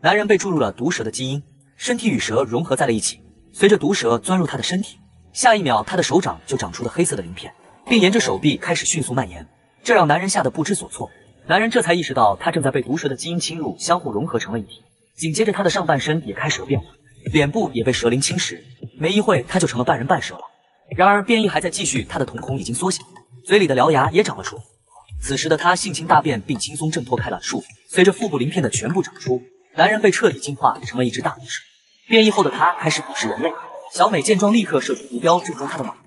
男人被注入了毒蛇的基因，身体与蛇融合在了一起。随着毒蛇钻入他的身体，下一秒他的手掌就长出了黑色的鳞片，并沿着手臂开始迅速蔓延，这让男人吓得不知所措。男人这才意识到他正在被毒蛇的基因侵入，相互融合成了一体。紧接着他的上半身也开始了变化，脸部也被蛇鳞侵蚀，没一会他就成了半人半蛇了。然而变异还在继续，他的瞳孔已经缩小，嘴里的獠牙也长了出来。 此时的他性情大变，并轻松挣脱开了束缚。随着腹部鳞片的全部长出，男人被彻底进化成了一只大毒蛇。变异后的他开始捕食人类。小美见状，立刻射出毒镖，正中他的脑袋。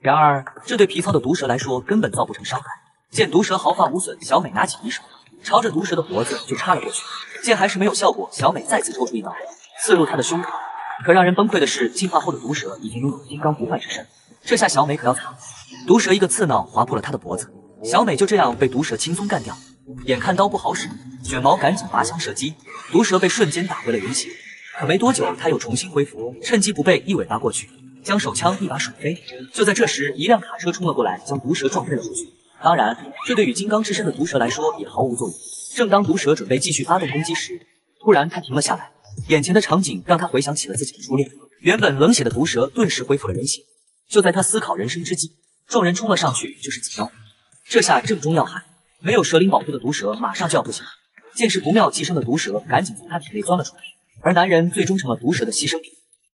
然而，这对皮糙的毒蛇来说根本造不成伤害。见毒蛇毫发无损，小美拿起匕首，朝着毒蛇的脖子就插了过去。见还是没有效果，小美再次抽出一刀，刺入他的胸口。可让人崩溃的是，进化后的毒蛇已经拥有金刚不坏之身，这下小美可要惨了。毒蛇一个刺挠划破了他的脖子。 小美就这样被毒蛇轻松干掉，眼看刀不好使，卷毛赶紧拔枪射击，毒蛇被瞬间打回了原形。可没多久，他又重新恢复，趁机不备一尾巴过去，将手枪一把甩飞。就在这时，一辆卡车冲了过来，将毒蛇撞飞了出去。当然，这对于金刚之身的毒蛇来说也毫无作用。正当毒蛇准备继续发动攻击时，突然他停了下来，眼前的场景让他回想起了自己的初恋。原本冷血的毒蛇顿时恢复了人形。就在他思考人生之际，众人冲了上去就是几刀。 这下正中要害，没有蛇鳞保护的毒蛇马上就要不行了。见势不妙，寄生的毒蛇赶紧从他体内钻了出来，而男人最终成了毒蛇的牺牲品。